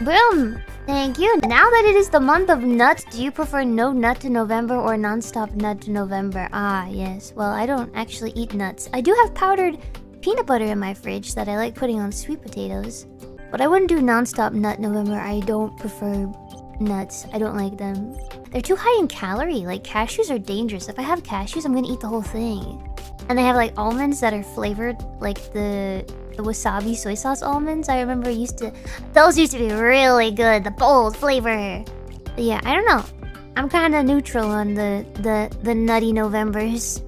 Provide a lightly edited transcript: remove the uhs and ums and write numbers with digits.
Boom! Thank you. Now that it is the month of nuts, do you prefer no nut to November or non-stop nut to November? Ah, yes. Well, I don't actually eat nuts. I do have powdered peanut butter in my fridge that I like putting on sweet potatoes. But I wouldn't do non-stop nut November. I don't prefer nuts. I don't like them. They're too high in calorie. Like, cashews are dangerous. If I have cashews, I'm gonna eat the whole thing. And I have, like, almonds that are flavored, like the wasabi soy sauce almonds. I remember those used to be really good, the bold flavor. But yeah, I don't know. I'm kind of neutral on the nutty Novembers.